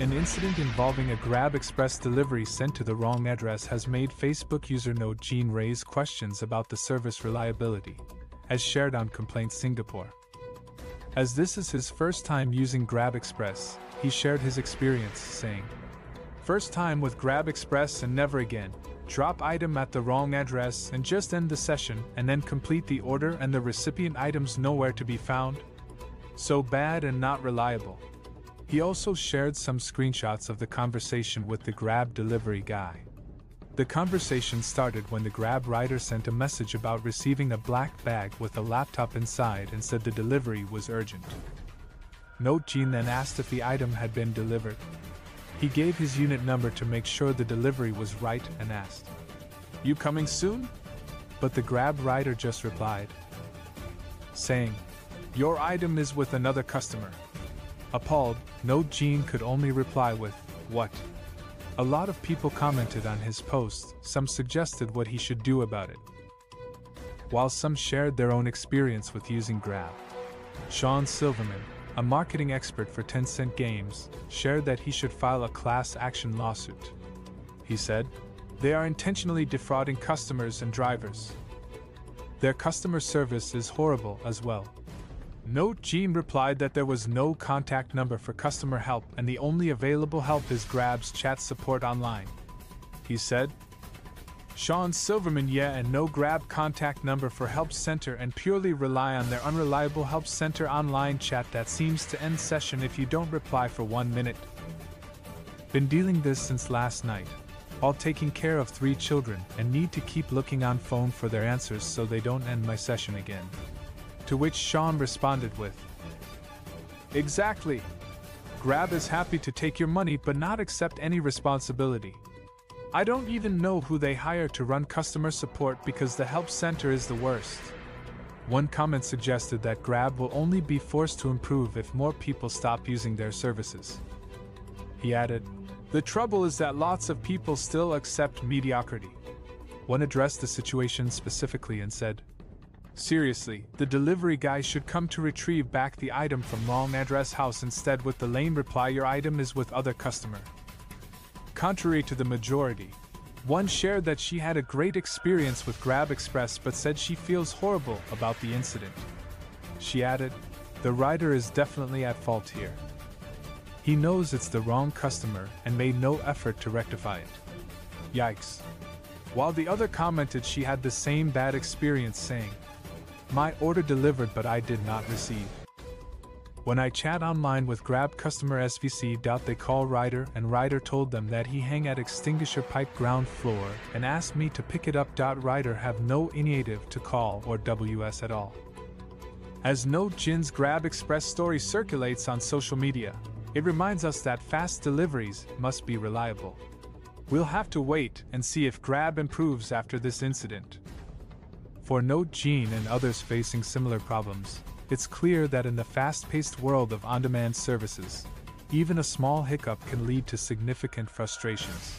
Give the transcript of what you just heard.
An incident involving a GrabExpress delivery sent to the wrong address has made Facebook user Noh Jean raise questions about the service reliability, as shared on Complaints Singapore. As this is his first time using GrabExpress, he shared his experience, saying, "First time with GrabExpress and never again. Drop item at the wrong address and just end the session and then complete the order and the recipient items nowhere to be found. So bad and not reliable." He also shared some screenshots of the conversation with the Grab delivery guy. The conversation started when the Grab rider sent a message about receiving a black bag with a laptop inside and said the delivery was urgent. Noh Jean then asked if the item had been delivered. He gave his unit number to make sure the delivery was right and asked, "You coming soon?" But the Grab rider just replied, saying, "Your item is with another customer." Appalled, Noh Jean could only reply with, "What?" A lot of people commented on his post, some suggested what he should do about it, while some shared their own experience with using Grab. Sean Silverman, a marketing expert for Tencent Games, shared that he should file a class action lawsuit. He said, "They are intentionally defrauding customers and drivers. Their customer service is horrible as well." Noh Jean replied that there was no contact number for customer help and the only available help is Grab's chat support online. He said, "Sean Silverman, yeah, and no Grab contact number for help center and purely rely on their unreliable help center online chat that seems to end session if you don't reply for 1 minute. Been dealing this since last night, all taking care of 3 children and need to keep looking on phone for their answers so they don't end my session again." To which Sean responded with, "Exactly. Grab is happy to take your money but not accept any responsibility. I don't even know who they hire to run customer support because the help center is the worst." One comment suggested that Grab will only be forced to improve if more people stop using their services. He added, "The trouble is that lots of people still accept mediocrity." One addressed the situation specifically and said, "Seriously, the delivery guy should come to retrieve back the item from wrong address house instead with the lame reply, "Your item is with other customer." Contrary to the majority, one shared that she had a great experience with GrabExpress but said she feels horrible about the incident. She added, "The rider is definitely at fault here. He knows it's the wrong customer and made no effort to rectify it. Yikes." While the other commented she had the same bad experience, saying, "My order delivered but I did not receive. When I chat online with Grab customer SVC, they call rider and rider told them that he hang at extinguisher pipe ground floor and asked me to pick it up. Rider have no initiative to call or WS at all." As Noh Jean's GrabExpress story circulates on social media, it reminds us that fast deliveries must be reliable. We'll have to wait and see if Grab improves after this incident. For Noh Jean and others facing similar problems, it's clear that in the fast-paced world of on-demand services, even a small hiccup can lead to significant frustrations.